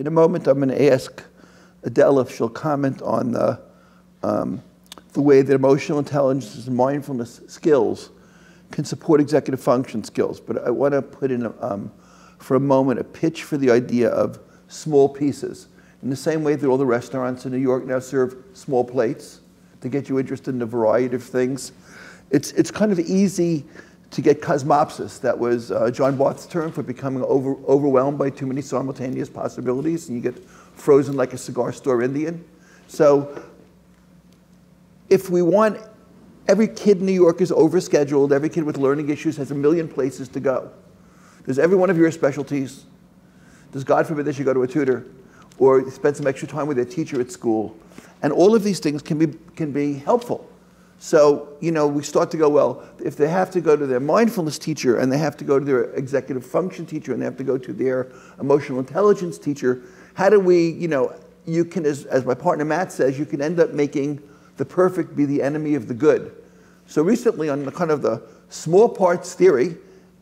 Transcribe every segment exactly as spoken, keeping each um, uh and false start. In a moment, I'm going to ask Adele if she'll comment on the, um, the way that emotional intelligence and mindfulness skills can support executive function skills. But I want to put in, a, um, for a moment, a pitch for the idea of small pieces. In the same way that all the restaurants in New York now serve small plates to get you interested in a variety of things, it's, it's kind of easy to get cosmopsis. That was uh, John Watt's term for becoming over, overwhelmed by too many simultaneous possibilities, and you get frozen like a cigar store Indian. So if we want, every kid in New York is overscheduled, every kid with learning issues has a million places to go. There's every one of your specialties. Does God forbid that you go to a tutor or spend some extra time with a teacher at school? And all of these things can be, can be helpful. So, you know, we start to go, well, if they have to go to their mindfulness teacher and they have to go to their executive function teacher and they have to go to their emotional intelligence teacher, how do we, you know, you can, as, as my partner Matt says, you can end up making the perfect be the enemy of the good. So recently on the kind of the small parts theory,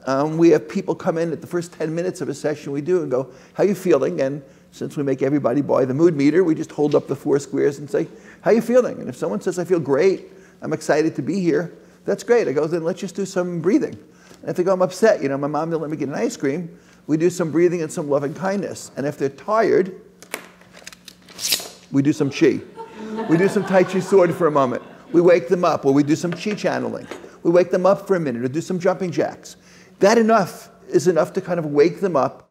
um, we have people come in at the first ten minutes of a session we do and go, how are you feeling? And since we make everybody buy the mood meter, we just hold up the four squares and say, how are you feeling? And if someone says, I feel great, I'm excited to be here, that's great. I go, then let's just do some breathing. And if they go, I'm upset, you know, my mom didn't let me get an ice cream, we do some breathing and some loving kindness. And if they're tired, we do some chi. We do some Tai Chi sword for a moment. We wake them up, or we do some chi channeling. We wake them up for a minute, or do some jumping jacks. That enough is enough to kind of wake them up